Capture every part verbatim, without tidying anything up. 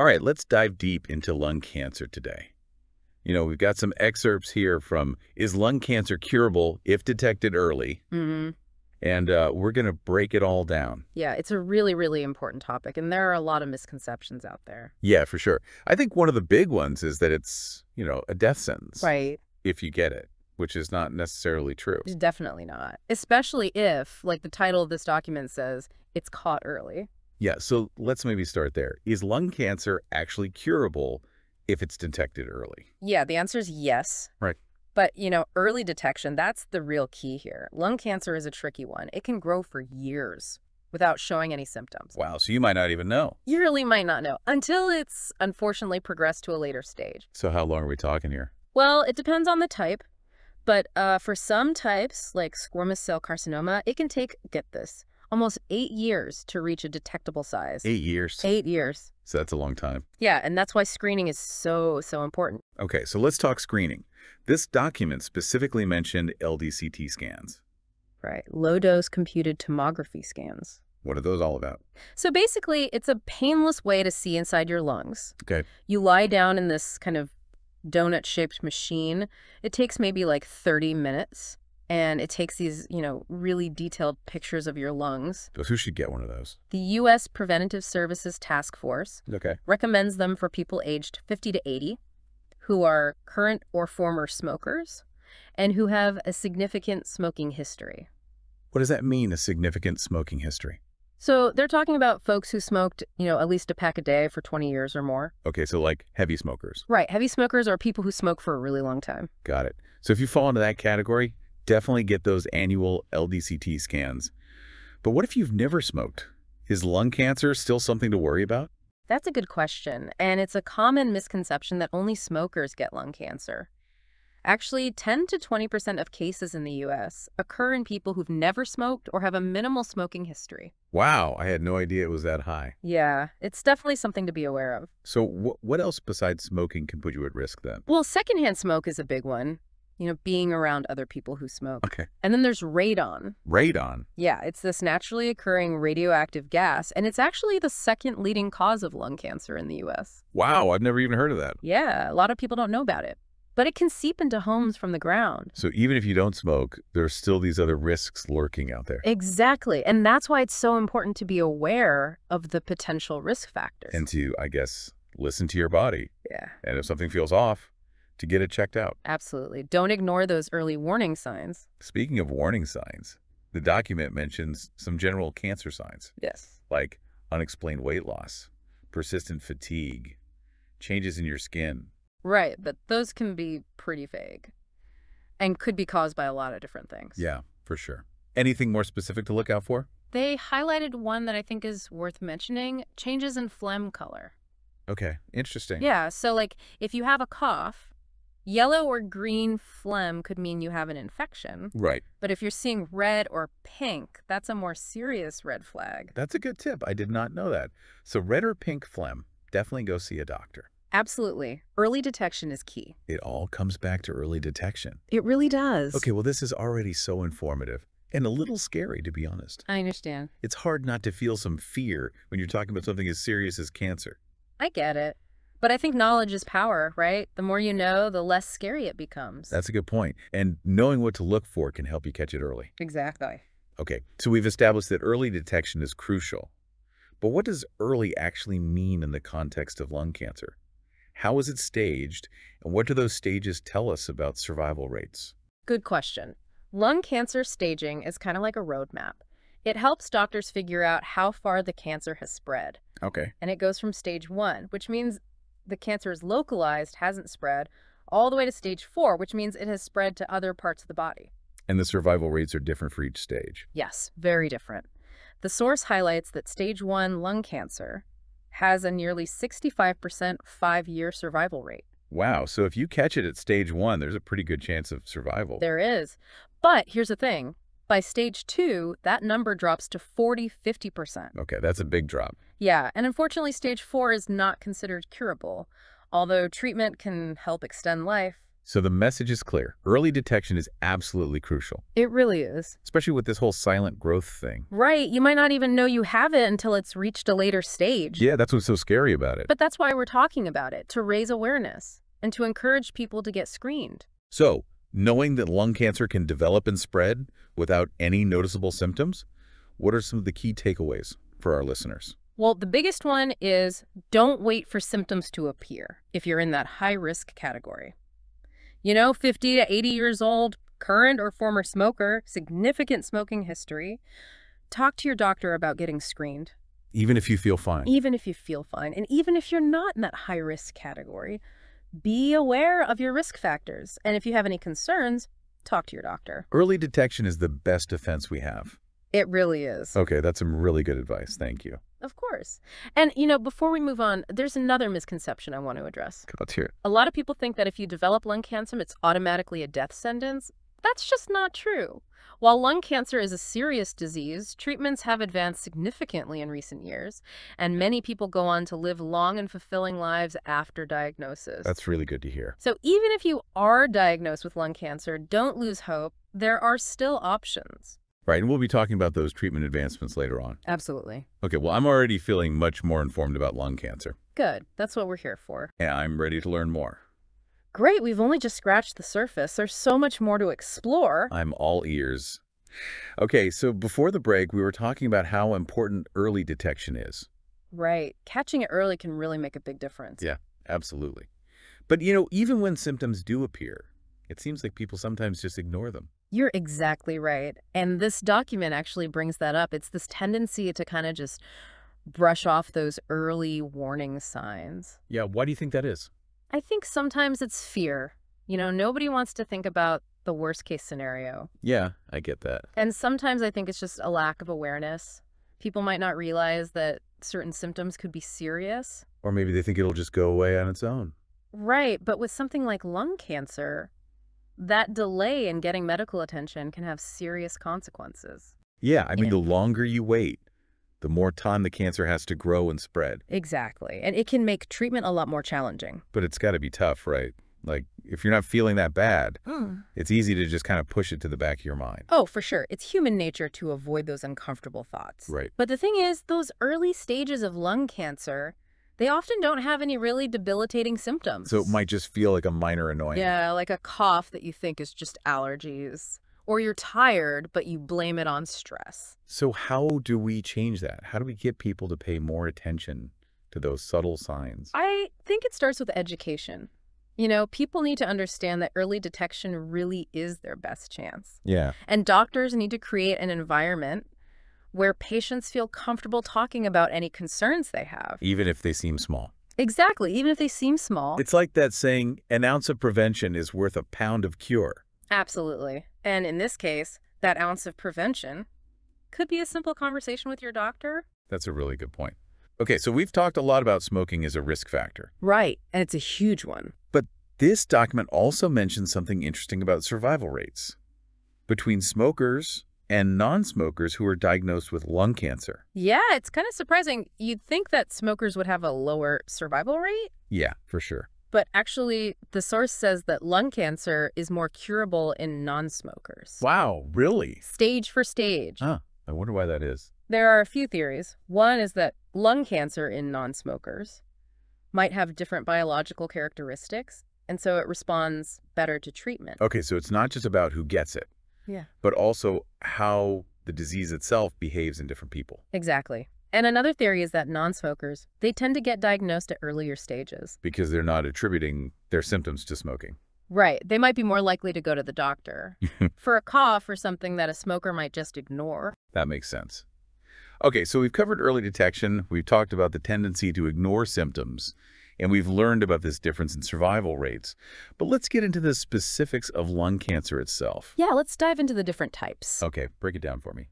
All right, let's dive deep into lung cancer today. You know, we've got some excerpts here from Is Lung Cancer Curable If Detected Early? Mm-hmm. And uh, we're going to break it all down. Yeah, it's a really, really important topic. And there are a lot of misconceptions out there. Yeah, for sure. I think one of the big ones is that it's, you know, a death sentence. Right. If you get it, which is not necessarily true. Definitely not. Especially if, like the title of this document says, it's caught early. Yeah, so let's maybe start there. Is lung cancer actually curable if it's detected early? Yeah, the answer is yes. Right. But, you know, early detection, that's the real key here. Lung cancer is a tricky one. It can grow for years without showing any symptoms. Wow, so you might not even know. You really might not know until it's unfortunately progressed to a later stage. So how long are we talking here? Well, it depends on the type. But uh, for some types, like squamous cell carcinoma, it can take, get this, almost eight years to reach a detectable size. Eight years? Eight years. So that's a long time. Yeah, and that's why screening is so, so important. Okay, so let's talk screening. This document specifically mentioned L D C T scans. Right, low-dose computed tomography scans. What are those all about? So basically, it's a painless way to see inside your lungs. Okay. You lie down in this kind of donut-shaped machine. It takes maybe like thirty minutes. And it takes these, you know, really detailed pictures of your lungs. Who should get one of those? The U S Preventive Services Task Force okay. recommends them for people aged fifty to eighty who are current or former smokers and who have a significant smoking history. What does that mean, a significant smoking history? So they're talking about folks who smoked, you know, at least a pack a day for twenty years or more. Okay, so like heavy smokers. Right, heavy smokers are people who smoke for a really long time. Got it. So if you fall into that category, definitely get those annual L D C T scans. But what if you've never smoked? Is lung cancer still something to worry about? That's a good question, and it's a common misconception that only smokers get lung cancer. Actually, ten to twenty percent of cases in the U S occur in people who've never smoked or have a minimal smoking history. Wow, I had no idea it was that high. Yeah, it's definitely something to be aware of. So wh- what else besides smoking can put you at risk then? Well, secondhand smoke is a big one. You know, being around other people who smoke. Okay. And then there's radon. Radon? Yeah, it's this naturally occurring radioactive gas, and it's actually the second leading cause of lung cancer in the U S. Wow, I've never even heard of that. Yeah, a lot of people don't know about it. But it can seep into homes from the ground. So even if you don't smoke, there's still these other risks lurking out there. Exactly, and that's why it's so important to be aware of the potential risk factors. And to, I guess, listen to your body. Yeah. And if something feels off, to get it checked out. Absolutely. Don't ignore those early warning signs. Speaking of warning signs, the document mentions some general cancer signs. Yes. Like unexplained weight loss, persistent fatigue, changes in your skin. Right, but those can be pretty vague and could be caused by a lot of different things. Yeah, for sure. Anything more specific to look out for? They highlighted one that I think is worth mentioning, changes in phlegm color. Okay, interesting. Yeah, so like if you have a cough, yellow or green phlegm could mean you have an infection. Right. But if you're seeing red or pink, that's a more serious red flag. That's a good tip. I did not know that. So red or pink phlegm, definitely go see a doctor. Absolutely. Early detection is key. It all comes back to early detection. It really does. Okay, well, this is already so informative and a little scary, to be honest. I understand. It's hard not to feel some fear when you're talking about something as serious as cancer. I get it. But I think knowledge is power, right? The more you know, the less scary it becomes. That's a good point. And knowing what to look for can help you catch it early. Exactly. Okay, so we've established that early detection is crucial. But what does early actually mean in the context of lung cancer? How is it staged, and what do those stages tell us about survival rates? Good question. Lung cancer staging is kind of like a roadmap. It helps doctors figure out how far the cancer has spread. Okay. And it goes from stage one, which means the cancer is localized, hasn't spread, all the way to stage four, which means it has spread to other parts of the body. And the survival rates are different for each stage. Yes, very different. The source highlights that stage one lung cancer has a nearly sixty-five percent five-year survival rate. Wow, so if you catch it at stage one, there's a pretty good chance of survival. There is. But here's the thing. By stage two, that number drops to forty, fifty percent. Okay, that's a big drop. Yeah, and unfortunately, stage four is not considered curable. Although treatment can help extend life, So the message is clear. Early detection is absolutely crucial. It really is. Especially with this whole silent growth thing. Right. You might not even know you have it until it's reached a later stage. Yeah, that's what's so scary about it. But that's why we're talking about it, to raise awareness and to encourage people to get screened. So, knowing that lung cancer can develop and spread without any noticeable symptoms, what are some of the key takeaways for our listeners? Well, the biggest one is don't wait for symptoms to appear if you're in that high-risk category. You know, fifty to eighty years old, current or former smoker, significant smoking history. Talk to your doctor about getting screened. Even if you feel fine. Even if you feel fine. And even if you're not in that high-risk category, be aware of your risk factors. And if you have any concerns, talk to your doctor. Early detection is the best defense we have. It really is. Okay, that's some really good advice. Thank you. Of course. And, you know, before we move on, there's another misconception I want to address. Let's hear it. A lot of people think that if you develop lung cancer, it's automatically a death sentence. That's just not true. While lung cancer is a serious disease, treatments have advanced significantly in recent years, and many people go on to live long and fulfilling lives after diagnosis. That's really good to hear. So even if you are diagnosed with lung cancer, don't lose hope. There are still options. Right, and we'll be talking about those treatment advancements later on. Absolutely. Okay, well, I'm already feeling much more informed about lung cancer. Good. That's what we're here for. And I'm ready to learn more. Great. We've only just scratched the surface. There's so much more to explore. I'm all ears. Okay, so before the break, we were talking about how important early detection is. Right. Catching it early can really make a big difference. Yeah, absolutely. But, you know, even when symptoms do appear, it seems like people sometimes just ignore them. You're exactly right. And this document actually brings that up. It's this tendency to kind of just brush off those early warning signs. Yeah. Why do you think that is? I think sometimes it's fear. You know, nobody wants to think about the worst case scenario. Yeah, I get that. And sometimes I think it's just a lack of awareness. People might not realize that certain symptoms could be serious. Or maybe they think it'll just go away on its own. Right. But with something like lung cancer, that delay in getting medical attention can have serious consequences. Yeah, I mean, yeah. The longer you wait, the more time the cancer has to grow and spread. Exactly, and it can make treatment a lot more challenging. But it's got to be tough, right? Like, if you're not feeling that bad, mm. It's easy to just kind of push it to the back of your mind. Oh, for sure. It's human nature to avoid those uncomfortable thoughts. Right. But the thing is, those early stages of lung cancer, they often don't have any really debilitating symptoms. So it might just feel like a minor annoyance. Yeah, like a cough that you think is just allergies. Or you're tired, but you blame it on stress. So how do we change that? How do we get people to pay more attention to those subtle signs? I think it starts with education. You know, people need to understand that early detection really is their best chance. Yeah. And doctors need to create an environment where patients feel comfortable talking about any concerns they have. Even if they seem small. Exactly, even if they seem small. It's like that saying, an ounce of prevention is worth a pound of cure. Absolutely. And in this case, that ounce of prevention could be a simple conversation with your doctor. That's a really good point. Okay, so we've talked a lot about smoking as a risk factor. Right, and it's a huge one. But this document also mentions something interesting about survival rates between smokers and non-smokers who are diagnosed with lung cancer. Yeah, it's kind of surprising. You'd think that smokers would have a lower survival rate. Yeah, for sure. But actually, the source says that lung cancer is more curable in non-smokers. Wow, really? Stage for stage. Huh, I wonder why that is. There are a few theories. One is that lung cancer in non-smokers might have different biological characteristics, and so it responds better to treatment. Okay, so it's not just about who gets it. Yeah. But also how the disease itself behaves in different people. Exactly. And another theory is that non-smokers, they tend to get diagnosed at earlier stages. Because they're not attributing their symptoms to smoking. Right. They might be more likely to go to the doctor for a cough or something that a smoker might just ignore. That makes sense. Okay, so we've covered early detection. We've talked about the tendency to ignore symptoms. And we've learned about this difference in survival rates. But let's get into the specifics of lung cancer itself. Yeah, let's dive into the different types. Okay, break it down for me.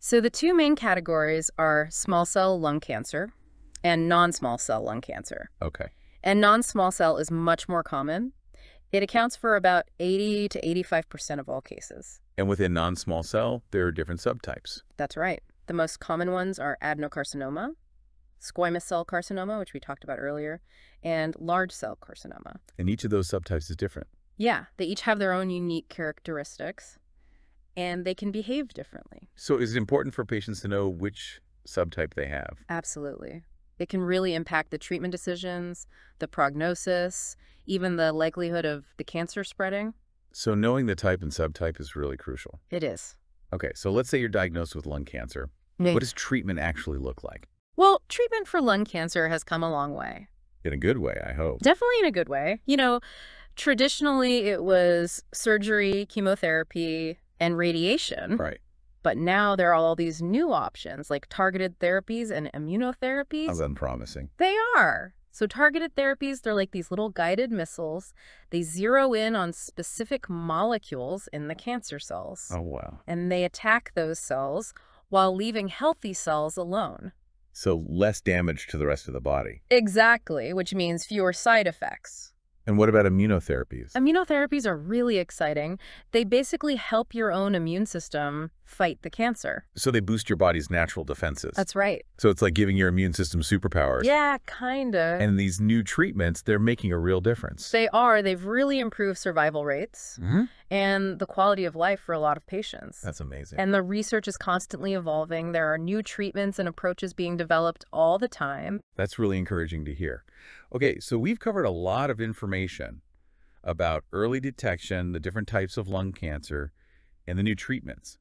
So the two main categories are small cell lung cancer and non-small cell lung cancer. Okay. And non-small cell is much more common. It accounts for about eighty to eighty-five percent of all cases. And within non-small cell, there are different subtypes. That's right. The most common ones are adenocarcinoma, squamous cell carcinoma, which we talked about earlier, and large cell carcinoma. And each of those subtypes is different. Yeah, they each have their own unique characteristics, and they can behave differently. So is it important for patients to know which subtype they have? Absolutely. It can really impact the treatment decisions, the prognosis, even the likelihood of the cancer spreading. So knowing the type and subtype is really crucial. It is. Okay, so let's say you're diagnosed with lung cancer. What does treatment actually look like? Well, treatment for lung cancer has come a long way. In a good way, I hope. Definitely in a good way. You know, traditionally it was surgery, chemotherapy, and radiation. Right. But now there are all these new options like targeted therapies and immunotherapies. That's unpromising. They are. So targeted therapies, they're like these little guided missiles. They zero in on specific molecules in the cancer cells. Oh, wow. And they attack those cells while leaving healthy cells alone. So less damage to the rest of the body. Exactly, which means fewer side effects. And what about immunotherapies? Immunotherapies are really exciting. They basically help your own immune system fight the cancer. So they boost your body's natural defenses. That's right. So it's like giving your immune system superpowers. Yeah, kind of. And these new treatments, they're making a real difference. They are. They've really improved survival rates mm-hmm. and the quality of life for a lot of patients. That's amazing. And the research is constantly evolving. There are new treatments and approaches being developed all the time. That's really encouraging to hear. Okay, so we've covered a lot of information about early detection, the different types of lung cancer, and the new treatments.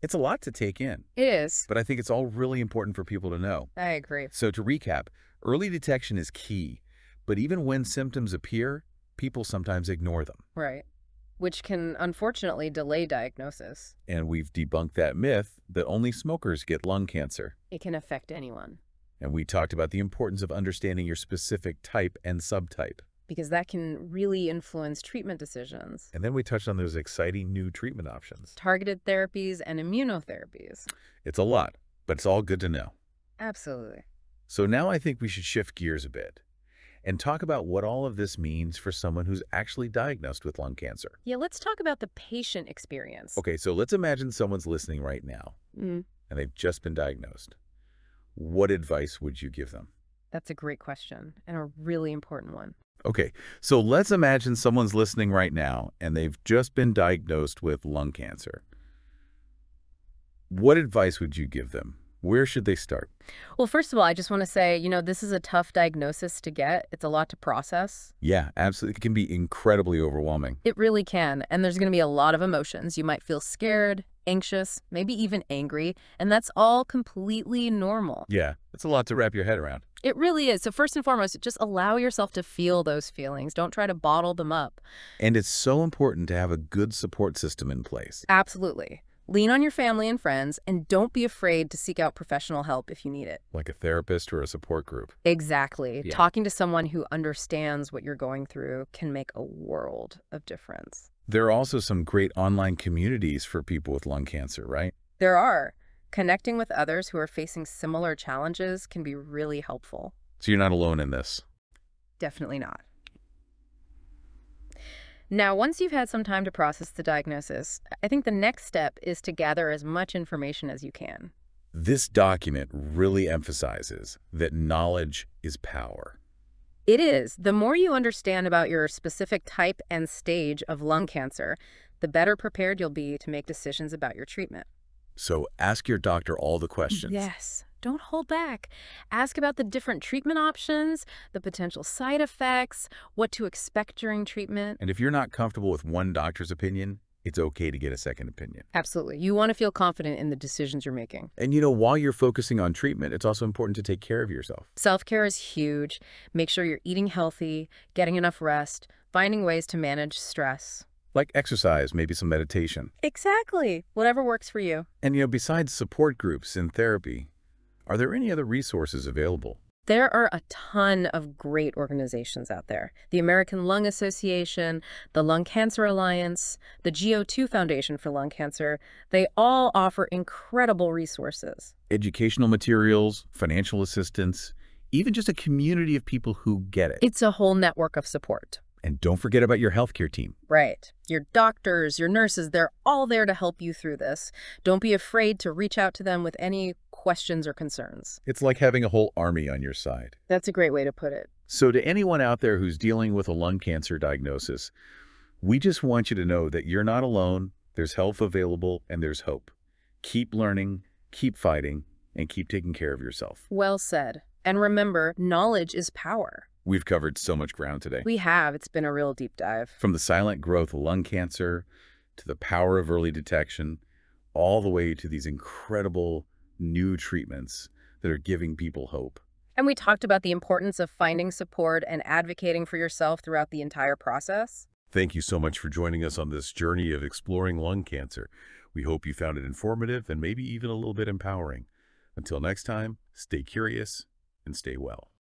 It's a lot to take in. It is. But I think it's all really important for people to know. I agree. So to recap, early detection is key, but even when symptoms appear, people sometimes ignore them. Right, which can unfortunately delay diagnosis. And we've debunked that myth that only smokers get lung cancer. It can affect anyone. And we talked about the importance of understanding your specific type and subtype. Because that can really influence treatment decisions. And then we touched on those exciting new treatment options. Targeted therapies and immunotherapies. It's a lot, but it's all good to know. Absolutely. So now I think we should shift gears a bit and talk about what all of this means for someone who's actually diagnosed with lung cancer. Yeah, let's talk about the patient experience. Okay, so let's imagine someone's listening right now mm. and they've just been diagnosed. What advice would you give them? That's a great question and a really important one. Okay, so let's imagine someone's listening right now and they've just been diagnosed with lung cancer. What advice would you give them? Where should they start? Well, first of all, I just want to say, you know, this is a tough diagnosis to get. It's a lot to process. Yeah, absolutely. It can be incredibly overwhelming. It really can. And there's going to be a lot of emotions. You might feel scared, anxious, maybe even angry. And that's all completely normal. Yeah, it's a lot to wrap your head around. It really is. So first and foremost, just allow yourself to feel those feelings. Don't try to bottle them up. And it's so important to have a good support system in place. Absolutely. Lean on your family and friends, and don't be afraid to seek out professional help if you need it. Like a therapist or a support group. Exactly. Yeah. Talking to someone who understands what you're going through can make a world of difference. There are also some great online communities for people with lung cancer, right? There are. Connecting with others who are facing similar challenges can be really helpful. So you're not alone in this? Definitely not. Now, once you've had some time to process the diagnosis, I think the next step is to gather as much information as you can. This document really emphasizes that knowledge is power. It is. The more you understand about your specific type and stage of lung cancer, the better prepared you'll be to make decisions about your treatment. So ask your doctor all the questions. Yes. Don't hold back. Ask about the different treatment options, the potential side effects, what to expect during treatment. And if you're not comfortable with one doctor's opinion, it's okay to get a second opinion. Absolutely. You want to feel confident in the decisions you're making. And you know, while you're focusing on treatment, it's also important to take care of yourself. Self-care is huge. Make sure you're eating healthy, getting enough rest, finding ways to manage stress. Like exercise, maybe some meditation. Exactly. Whatever works for you. And you know, besides support groups and therapy, are there any other resources available? There are a ton of great organizations out there. The American Lung Association, the Lung Cancer Alliance, the G O two Foundation for Lung Cancer. They all offer incredible resources. Educational materials, financial assistance, even just a community of people who get it. It's a whole network of support. And don't forget about your healthcare team. Right. Your doctors, your nurses, they're all there to help you through this. Don't be afraid to reach out to them with any questions or concerns. It's like having a whole army on your side. That's a great way to put it. So to anyone out there who's dealing with a lung cancer diagnosis, We just want you to know that you're not alone, there's help available, and there's hope. Keep learning, keep fighting, and keep taking care of yourself. Well said. And remember, knowledge is power. We've covered so much ground today. We have. It's been a real deep dive. From the silent growth of lung cancer to the power of early detection, all the way to these incredible new treatments that are giving people hope. And we talked about the importance of finding support and advocating for yourself throughout the entire process. Thank you so much for joining us on this journey of exploring lung cancer. We hope you found it informative and maybe even a little bit empowering. Until next time, stay curious and stay well.